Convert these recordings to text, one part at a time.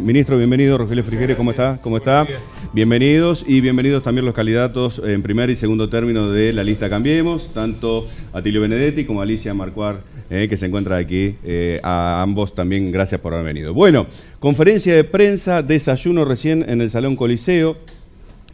Ministro, bienvenido. Rogelio Frigerio, ¿cómo está? ¿Cómo está? Bienvenidos y bienvenidos también los candidatos en primer y segundo término de la lista Cambiemos, tanto Atilio Benedetti como Alicia Marcuard, que se encuentra aquí. A ambos también gracias por haber venido. Bueno, conferencia de prensa, desayuno recién en el Salón Coliseo.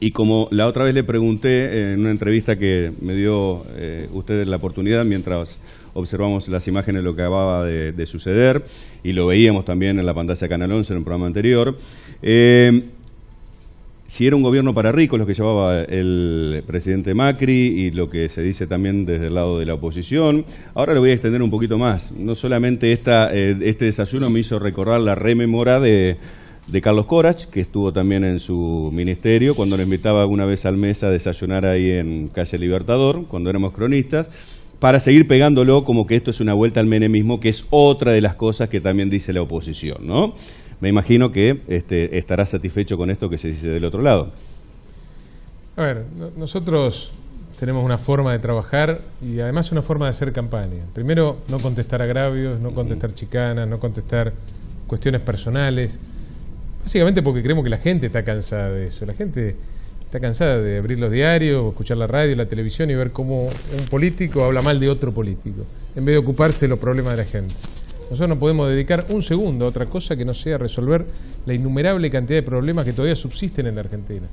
Y como la otra vez le pregunté en una entrevista que me dio usted la oportunidad mientras observamos las imágenes de lo que acababa de suceder, y lo veíamos también en la pantalla de Canal 11 en un programa anterior, si era un gobierno para ricos lo que llevaba el presidente Macri y lo que se dice también desde el lado de la oposición. Ahora lo voy a extender un poquito más. No solamente este desayuno me hizo recordar la rememora de Carlos Corach, que estuvo también en su ministerio, cuando lo invitaba una vez al mes a desayunar ahí en Calle Libertador, cuando éramos cronistas, para seguir pegándolo como que esto es una vuelta al menemismo, que es otra de las cosas que también dice la oposición, ¿no? Me imagino que estará satisfecho con esto que se dice del otro lado. A ver, nosotros tenemos una forma de trabajar y además una forma de hacer campaña. Primero, no contestar agravios, no contestar chicanas, no contestar cuestiones personales. Básicamente porque creemos que la gente está cansada de eso. La gente está cansada de abrir los diarios, escuchar la radio, la televisión y ver cómo un político habla mal de otro político, en vez de ocuparse de los problemas de la gente. Nosotros no podemos dedicar un segundo a otra cosa que no sea resolver la innumerable cantidad de problemas que todavía subsisten en la Argentina.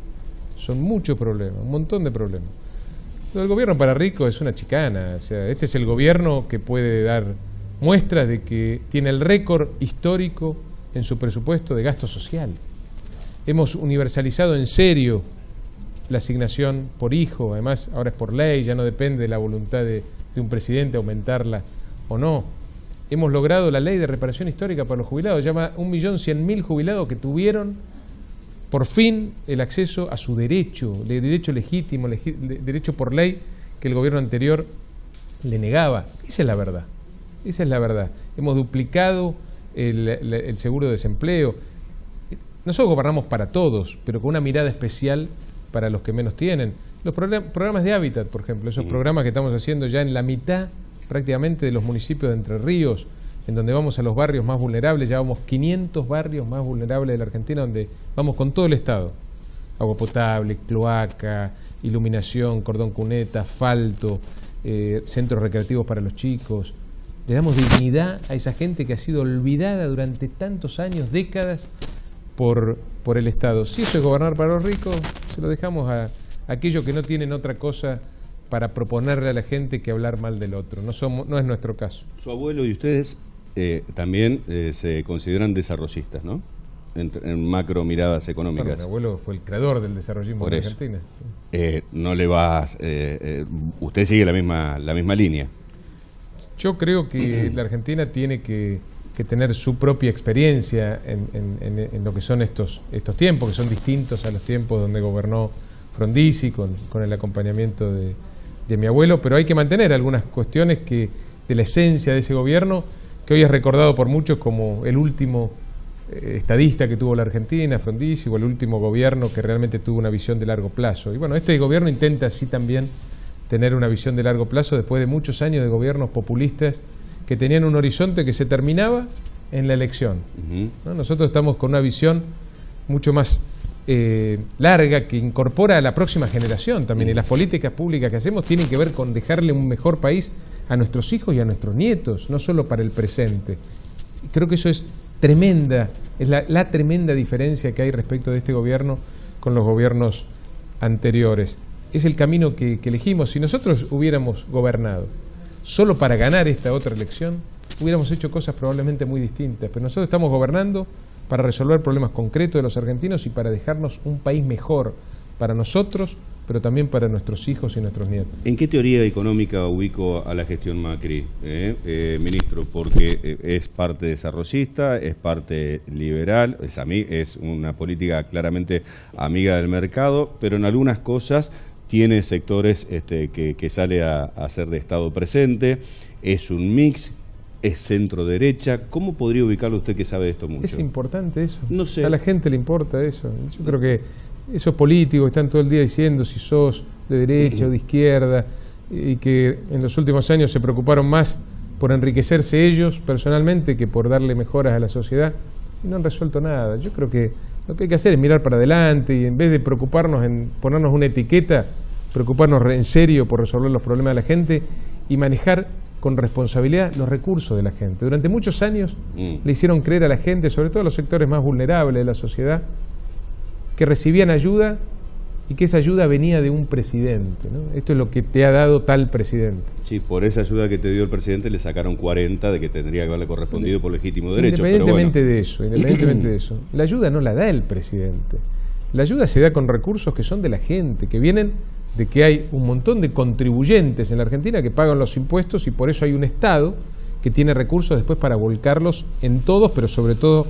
Son muchos problemas, un montón de problemas. El gobierno para ricos es una chicana. O sea, este es el gobierno que puede dar muestras de que tiene el récord histórico en su presupuesto de gasto social. Hemos universalizado en serio la asignación por hijo, además ahora es por ley, ya no depende de la voluntad de un presidente aumentarla o no. Hemos logrado la ley de reparación histórica para los jubilados, llama 1.100.000 jubilados que tuvieron por fin el acceso a su derecho, el derecho legítimo, el derecho por ley que el gobierno anterior le negaba. Esa es la verdad, esa es la verdad. Hemos duplicado el seguro de desempleo. Nosotros gobernamos para todos, pero con una mirada especial para los que menos tienen. Los programas de hábitat, por ejemplo, esos programas que estamos haciendo ya en la mitad prácticamente de los municipios de Entre Ríos, en donde vamos a los barrios más vulnerables, ya vamos 500 barrios más vulnerables de la Argentina, donde vamos con todo el Estado. Agua potable, cloaca, iluminación, cordón cuneta, asfalto, centros recreativos para los chicos. Le damos dignidad a esa gente que ha sido olvidada durante tantos años, décadas, por el Estado. Si eso es gobernar para los ricos, se lo dejamos a aquellos que no tienen otra cosa para proponerle a la gente que hablar mal del otro. No es nuestro caso. Su abuelo y ustedes también se consideran desarrollistas, ¿no? En macro miradas económicas. Bueno, mi abuelo fue el creador del desarrollismo en Argentina. No le vas... usted sigue la misma línea. Yo creo que la Argentina tiene que tener su propia experiencia en lo que son estos tiempos, que son distintos a los tiempos donde gobernó Frondizi con el acompañamiento de mi abuelo, pero hay que mantener algunas cuestiones de la esencia de ese gobierno, que hoy es recordado por muchos como el último estadista que tuvo la Argentina, Frondizi, o el último gobierno que realmente tuvo una visión de largo plazo. Y bueno, este gobierno intenta así también tener una visión de largo plazo después de muchos años de gobiernos populistas que tenían un horizonte que se terminaba en la elección. ¿No? Nosotros estamos con una visión mucho más larga que incorpora a la próxima generación también, y las políticas públicas que hacemos tienen que ver con dejarle un mejor país a nuestros hijos y a nuestros nietos, no solo para el presente. Creo que eso es tremenda, es la tremenda diferencia que hay respecto de este gobierno con los gobiernos anteriores. Es el camino que elegimos. Si nosotros hubiéramos gobernado solo para ganar esta otra elección, hubiéramos hecho cosas probablemente muy distintas. Pero nosotros estamos gobernando para resolver problemas concretos de los argentinos y para dejarnos un país mejor para nosotros, pero también para nuestros hijos y nuestros nietos. ¿En qué teoría económica ubico a la gestión Macri, ministro? Porque es parte desarrollista, es parte liberal, es una política claramente amiga del mercado, pero en algunas cosas tiene sectores que sale a ser de Estado presente, es un mix, es centro-derecha. ¿Cómo podría ubicarlo usted que sabe de esto mucho? ¿Es importante eso? No sé. A la gente le importa eso. Yo creo que esos políticos que están todo el día diciendo si sos de derecha o de izquierda, y que en los últimos años se preocuparon más por enriquecerse ellos personalmente que por darle mejoras a la sociedad, y no han resuelto nada. Yo creo que lo que hay que hacer es mirar para adelante y en vez de preocuparnos en ponernos una etiqueta, preocuparnos en serio por resolver los problemas de la gente y manejar con responsabilidad los recursos de la gente. Durante muchos años le hicieron creer a la gente, sobre todo a los sectores más vulnerables de la sociedad, que recibían ayuda y que esa ayuda venía de un presidente, ¿no? Esto es lo que te ha dado tal presidente. Sí, por esa ayuda que te dio el presidente le sacaron 40 de que tendría que haberle correspondido por legítimo derecho. Independientemente de eso, independientemente de eso, la ayuda no la da el presidente. La ayuda se da con recursos que son de la gente, que vienen de que hay un montón de contribuyentes en la Argentina que pagan los impuestos y por eso hay un Estado que tiene recursos después para volcarlos en todos, pero sobre todo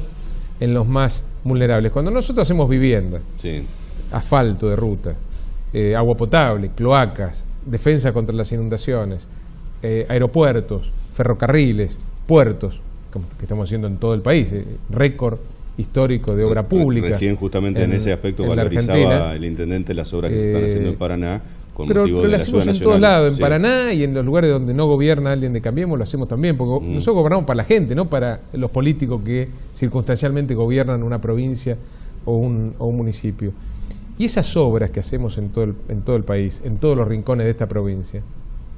en los más vulnerables. Cuando nosotros hacemos vivienda, sí, asfalto de ruta, agua potable, cloacas, defensa contra las inundaciones, aeropuertos, ferrocarriles, puertos, como que estamos haciendo en todo el país, récord histórico de obra pública. Recién justamente en ese aspecto valorizaba el intendente las obras que se están haciendo en Paraná. Con pero las hacemos en todos lados, en sí. Paraná y en los lugares donde no gobierna alguien de Cambiemos lo hacemos también, porque nosotros gobernamos para la gente, no para los políticos que circunstancialmente gobiernan una provincia o un municipio. Y esas obras que hacemos en todo el país, en todos los rincones de esta provincia,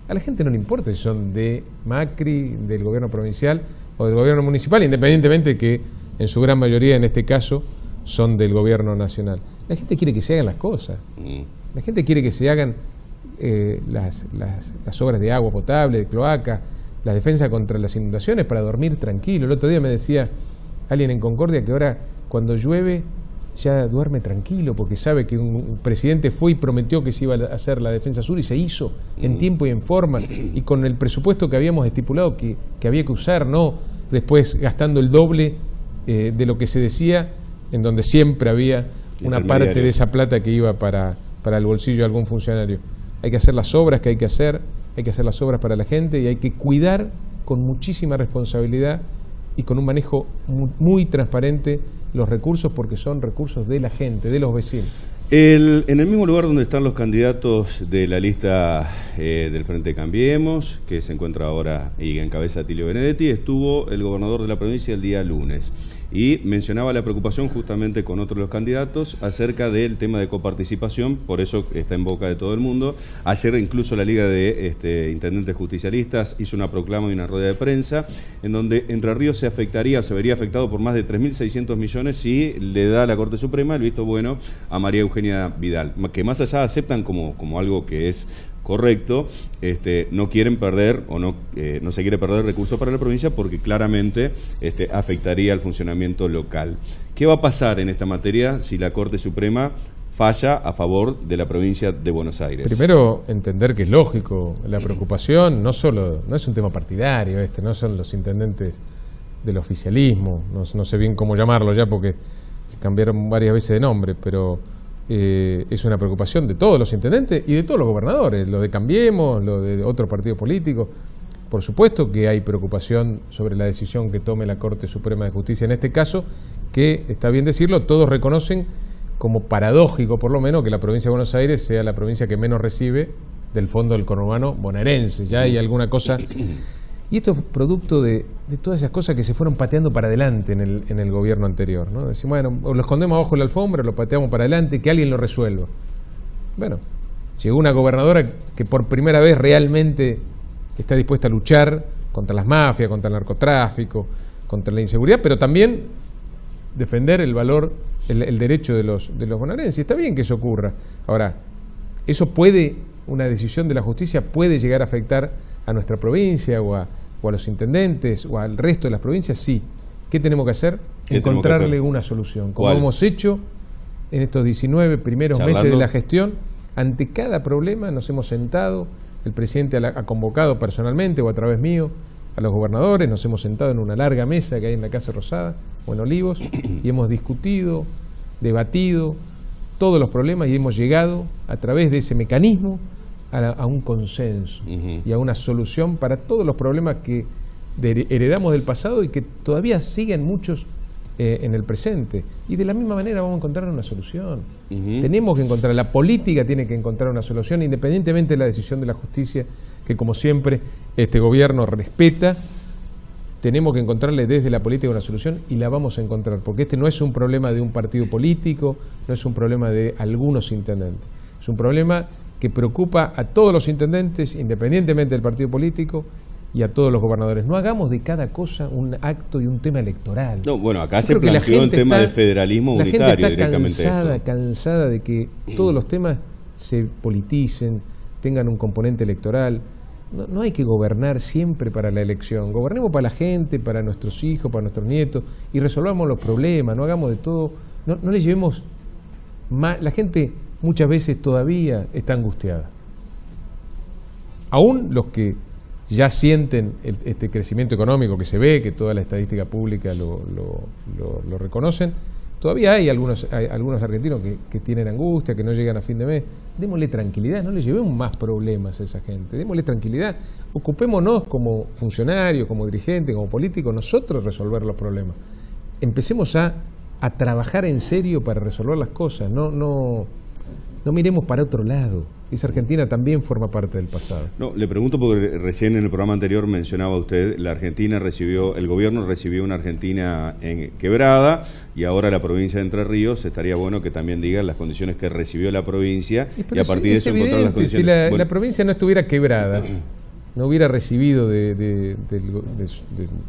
a la gente no le importa si son de Macri, del gobierno provincial o del gobierno municipal, independientemente de que en su gran mayoría, en este caso, son del gobierno nacional. La gente quiere que se hagan las cosas. La gente quiere que se hagan las obras de agua potable, de cloaca, la defensa contra las inundaciones para dormir tranquilo. El otro día me decía alguien en Concordia que ahora cuando llueve ya duerme tranquilo porque sabe que un presidente fue y prometió que se iba a hacer la defensa sur y se hizo en tiempo y en forma y con el presupuesto que habíamos estipulado que había que usar, no después gastando el doble de lo que se decía, en donde siempre había una parte de esa plata que iba para el bolsillo de algún funcionario. Hay que hacer las obras que hay que hacer las obras para la gente y hay que cuidar con muchísima responsabilidad y con un manejo muy transparente los recursos, porque son recursos de la gente, de los vecinos. En el mismo lugar donde están los candidatos de la lista del Frente Cambiemos, que se encuentra ahora y encabeza Atilio Benedetti, estuvo el gobernador de la provincia el día lunes y mencionaba la preocupación justamente con otros de los candidatos acerca del tema de coparticipación, por eso está en boca de todo el mundo. Ayer incluso la Liga de Intendentes Justicialistas hizo una proclama y una rueda de prensa en donde Entre Ríos se afectaría o se vería afectado por más de 3.600 millones si le da la Corte Suprema el visto bueno a María Eugenia Vidal, que más allá aceptan como algo que es correcto, no quieren perder o no se quiere perder recursos para la provincia porque claramente afectaría al funcionamiento local. ¿Qué va a pasar en esta materia si la Corte Suprema falla a favor de la provincia de Buenos Aires? Primero, entender que es lógico la preocupación, no es un tema partidario, no son los intendentes del oficialismo, no sé bien cómo llamarlo ya porque cambiaron varias veces de nombre, pero es una preocupación de todos los intendentes y de todos los gobernadores, lo de Cambiemos, lo de otro partido político. Por supuesto que hay preocupación sobre la decisión que tome la Corte Suprema de Justicia en este caso, que está bien decirlo, todos reconocen como paradójico por lo menos que la provincia de Buenos Aires sea la provincia que menos recibe del fondo del conurbano bonaerense. Ya hay alguna cosa, y esto es producto de todas esas cosas que se fueron pateando para adelante en el gobierno anterior, ¿no? Decimos, bueno, o lo escondemos abajo de la alfombra, lo pateamos para adelante, que alguien lo resuelva. Bueno, llegó una gobernadora que por primera vez realmente está dispuesta a luchar contra las mafias, contra el narcotráfico, contra la inseguridad, pero también defender el valor, el derecho de los bonaerenses. Está bien que eso ocurra. Ahora, una decisión de la justicia puede llegar a afectar a nuestra provincia o a los intendentes o al resto de las provincias, sí. ¿Qué tenemos que hacer? Encontrarle una solución, como hemos hecho en estos 19 primeros meses de la gestión. Ante cada problema nos hemos sentado, el presidente ha convocado personalmente o a través mío a los gobernadores, nos hemos sentado en una larga mesa que hay en la Casa Rosada o en Olivos y hemos discutido, debatido todos los problemas y hemos llegado a través de ese mecanismo a un consenso y a una solución para todos los problemas que heredamos del pasado y que todavía siguen muchos en el presente. Y de la misma manera vamos a encontrar una solución. Tenemos que encontrar, la política tiene que encontrar una solución independientemente de la decisión de la justicia, que como siempre este gobierno respeta tenemos que encontrarle desde la política una solución y la vamos a encontrar, porque este no es un problema de un partido político, no es un problema de algunos intendentes, es un problema que preocupa a todos los intendentes, independientemente del partido político, y a todos los gobernadores. No hagamos de cada cosa un acto y un tema electoral. No, bueno, acá se planteó el tema del federalismo unitario. La gente está cansada de que todos los temas se politicen, tengan un componente electoral. No hay que gobernar siempre para la elección. Gobernemos para la gente, para nuestros hijos, para nuestros nietos, y resolvamos los problemas, no hagamos de todo. No le llevemos más. La gente muchas veces todavía está angustiada. Aún los que ya sienten este crecimiento económico que se ve, que toda la estadística pública lo reconocen, todavía hay algunos argentinos que tienen angustia, que no llegan a fin de mes. Démosle tranquilidad, no le llevemos más problemas a esa gente, démosle tranquilidad, ocupémonos como funcionarios, como dirigentes, como políticos, nosotros resolver los problemas. Empecemos a trabajar en serio para resolver las cosas, no miremos para otro lado. Esa Argentina también forma parte del pasado. No, le pregunto porque recién en el programa anterior mencionaba usted, la Argentina recibió, el gobierno recibió una Argentina en quebrada, y ahora la provincia de Entre Ríos, estaría bueno que también digan las condiciones que recibió la provincia, y a partir de eso encontrar las condiciones. Si la provincia no estuviera quebrada, no hubiera recibido de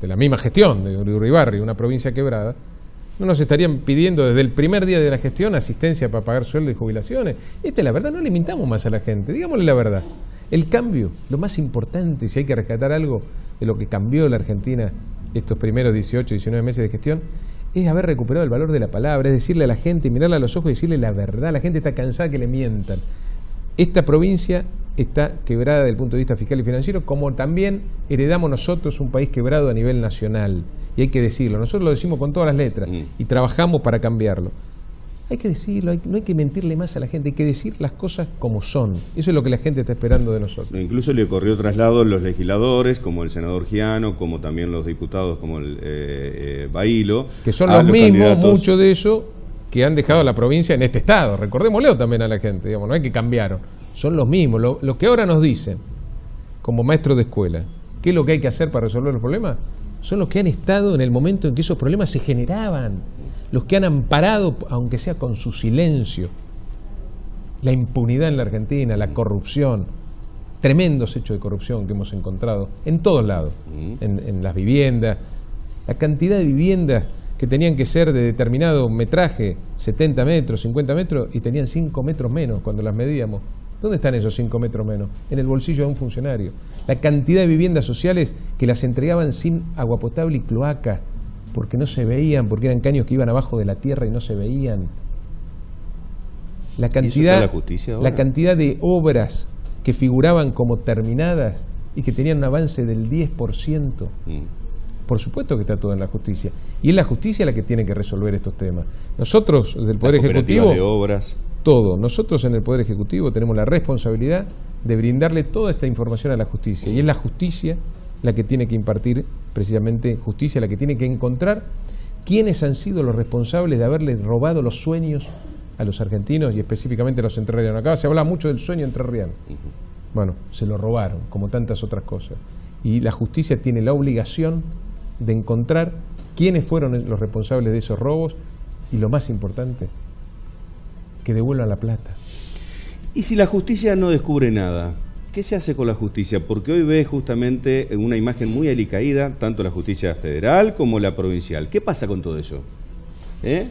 la misma gestión de Uribarri una provincia quebrada, no nos estarían pidiendo desde el primer día de la gestión asistencia para pagar sueldo y jubilaciones. Esta es la verdad, no le mintamos más a la gente, digámosle la verdad. El cambio, lo más importante, si hay que rescatar algo de lo que cambió la Argentina estos primeros 18, 19 meses de gestión, es haber recuperado el valor de la palabra, es decirle a la gente, mirarla a los ojos y decirle la verdad. La gente está cansada que le mientan. Esta provincia está quebrada desde el punto de vista fiscal y financiero, como también heredamos nosotros un país quebrado a nivel nacional, y hay que decirlo, nosotros lo decimos con todas las letras y trabajamos para cambiarlo. Hay que decirlo, no hay que mentirle más a la gente, hay que decir las cosas como son. Eso es lo que la gente está esperando de nosotros. Incluso le corrió traslado a los legisladores, como el senador Giano, como también los diputados, como el Bailo, que son los mismos, candidatos, muchos de ellos que han dejado la provincia en este estado. Recordémoslo también a la gente, digamos, no hay que cambiaron. Son los mismos, los que ahora nos dicen, como maestros de escuela, qué es lo que hay que hacer para resolver los problemas, son los que han estado en el momento en que esos problemas se generaban, los que han amparado, aunque sea con su silencio, la impunidad en la Argentina, la corrupción, tremendos hechos de corrupción que hemos encontrado en todos lados, en las viviendas, la cantidad de viviendas que tenían que ser de determinado metraje, 70 metros, 50 metros, y tenían 5 metros menos cuando las medíamos. ¿Dónde están esos 5 metros menos? En el bolsillo de un funcionario. La cantidad de viviendas sociales que las entregaban sin agua potable y cloaca, porque no se veían, porque eran caños que iban abajo de la tierra y no se veían. La cantidad de obras que figuraban como terminadas y que tenían un avance del 10%. Por supuesto que está todo en la justicia. Y es la justicia la que tiene que resolver estos temas. Nosotros, desde el Poder Ejecutivo, de obras, todo. Nosotros en el Poder Ejecutivo tenemos la responsabilidad de brindarle toda esta información a la justicia, y es la justicia la que tiene que impartir, precisamente justicia la que tiene que encontrar quiénes han sido los responsables de haberle robado los sueños a los argentinos, y específicamente a los entrerrianos. Acá se habla mucho del sueño entrerriano. Bueno, se lo robaron, como tantas otras cosas, y la justicia tiene la obligación de encontrar quiénes fueron los responsables de esos robos, y lo más importante, que devuelvan la plata. Y si la justicia no descubre nada, ¿qué se hace con la justicia? Porque hoy ve justamente una imagen muy alicaída, tanto la justicia federal como la provincial. ¿Qué pasa con todo eso? ¿Qué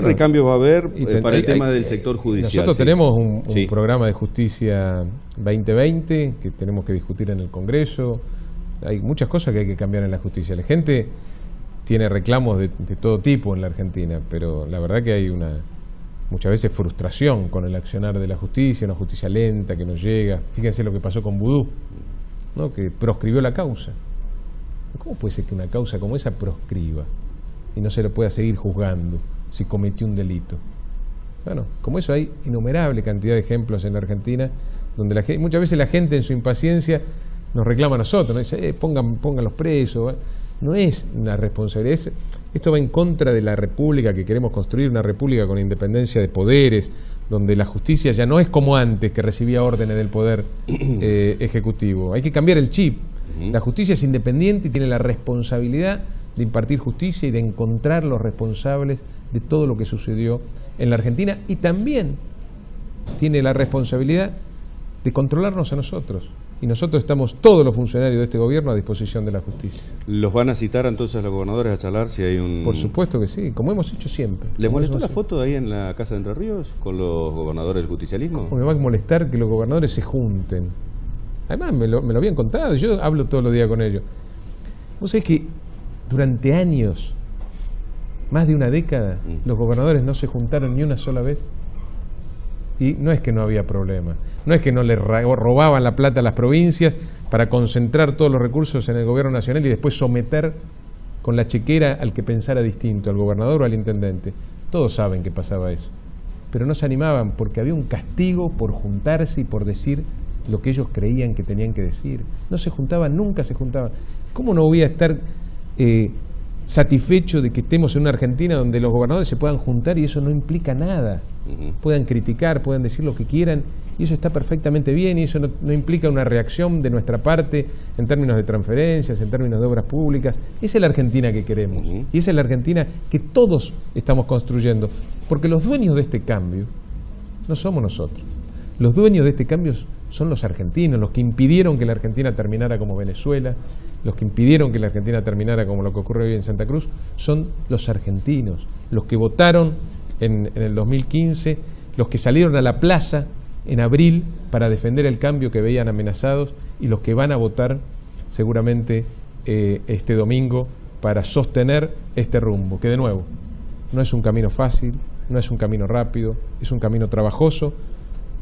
recambio va a haber para el tema del sector judicial? Nosotros tenemos un programa de Justicia 2020 que tenemos que discutir en el Congreso. Hay muchas cosas que hay que cambiar en la justicia. La gente tiene reclamos de todo tipo en la Argentina, pero la verdad que hay muchas veces frustración con el accionar de la justicia, una justicia lenta que no llega. Fíjense lo que pasó con Boudú, ¿no? Que proscribió la causa. ¿Cómo puede ser que una causa como esa proscriba y no se lo pueda seguir juzgando si cometió un delito? Bueno, como eso hay innumerable cantidad de ejemplos en la Argentina, donde muchas veces la gente en su impaciencia nos reclama a nosotros, nos dice, pongan los presos. No es una responsabilidad. Esto va en contra de la república que queremos construir, una república con independencia de poderes, donde la justicia ya no es como antes, que recibía órdenes del poder ejecutivo. Hay que cambiar el chip. La justicia es independiente y tiene la responsabilidad de impartir justicia y de encontrar los responsables de todo lo que sucedió en la Argentina, y también tiene la responsabilidad de controlarnos a nosotros. Y nosotros estamos, todos los funcionarios de este gobierno, a disposición de la justicia. ¿Los van a citar entonces a los gobernadores a charlar si hay un...? Por supuesto que sí, como hemos hecho siempre. ¿Les molestó la foto ahí en la Casa de Entre Ríos con los gobernadores del justicialismo? ¿Cómo me va a molestar que los gobernadores se junten? Además me lo habían contado, yo hablo todos los días con ellos. Vos sabés que durante años, más de una década, los gobernadores no se juntaron ni una sola vez. Y no es que no había problema, no es que no le robaban la plata a las provincias para concentrar todos los recursos en el gobierno nacional y después someter con la chequera al que pensara distinto, al gobernador o al intendente. Todos saben que pasaba eso, pero no se animaban porque había un castigo por juntarse y por decir lo que ellos creían que tenían que decir. No se juntaban, nunca se juntaban. ¿Cómo no voy a estar satisfecho de que estemos en una Argentina donde los gobernadores se puedan juntar y eso no implica nada? Puedan criticar, puedan decir lo que quieran, y eso está perfectamente bien, y eso no implica una reacción de nuestra parte en términos de transferencias, en términos de obras públicas. Esa es la Argentina que queremos, y esa es la Argentina que todos estamos construyendo, porque los dueños de este cambio no somos nosotros. Los dueños de este cambio son los argentinos, los que impidieron que la Argentina terminara como Venezuela, los que impidieron que la Argentina terminara como lo que ocurre hoy en Santa Cruz. Son los argentinos, los que votaron en el 2015, los que salieron a la plaza en abril para defender el cambio que veían amenazados, y los que van a votar seguramente este domingo para sostener este rumbo, que de nuevo no es un camino fácil, no es un camino rápido, es un camino trabajoso,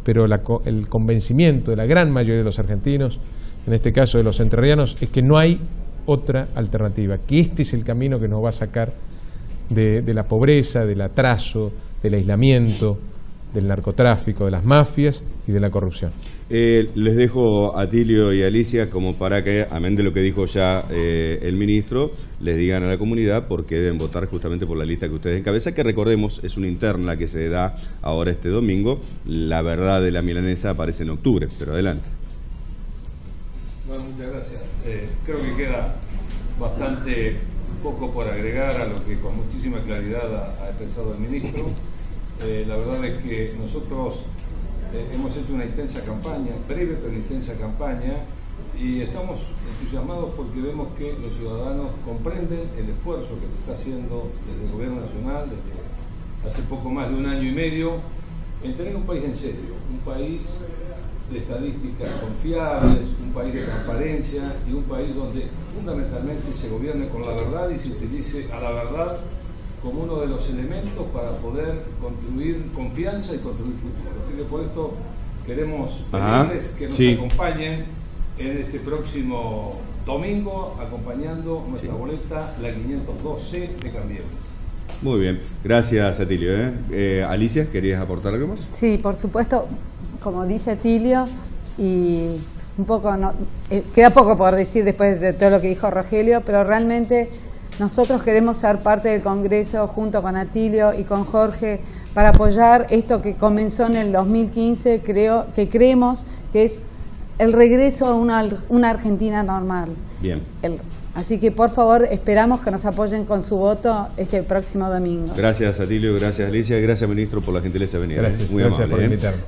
pero el convencimiento de la gran mayoría de los argentinos, en este caso de los entrerrianos, es que no hay otra alternativa, que este es el camino que nos va a sacar de la pobreza, del atraso, del aislamiento, del narcotráfico, de las mafias y de la corrupción. Les dejo a Atilio y a Alicia como para que, amén de lo que dijo ya el ministro, les digan a la comunidad por qué deben votar justamente por la lista que ustedes encabezan, que recordemos es una interna que se da ahora este domingo. La verdad de la milanesa aparece en octubre, pero adelante. Bueno, muchas gracias. Creo que queda bastante poco por agregar a lo que con muchísima claridad ha expresado el ministro. La verdad es que nosotros hemos hecho una intensa campaña, breve pero intensa campaña, y estamos entusiasmados porque vemos que los ciudadanos comprenden el esfuerzo que se está haciendo desde el gobierno nacional desde hace poco más de un año y medio en tener un país en serio, un país de estadísticas confiables, un país de transparencia y un país donde fundamentalmente se gobierne con la verdad y se utilice a la verdad como uno de los elementos para poder construir confianza y construir futuro. Así que por esto queremos pedirles que nos acompañen en este próximo domingo, acompañando nuestra boleta, la 502C de Cambiemos. Muy bien, gracias Atilio. Alicia, ¿querías aportar algo más? Sí, por supuesto, como dice Atilio, y un poco, queda poco por decir después de todo lo que dijo Rogelio, pero realmente nosotros queremos ser parte del Congreso junto con Atilio y con Jorge para apoyar esto que comenzó en el 2015, creemos que es el regreso a una Argentina normal. Bien. Así que por favor esperamos que nos apoyen con su voto este próximo domingo. Gracias Atilio, gracias Alicia, gracias ministro por la gentileza de venir. Gracias, muy amable, gracias por invitarme.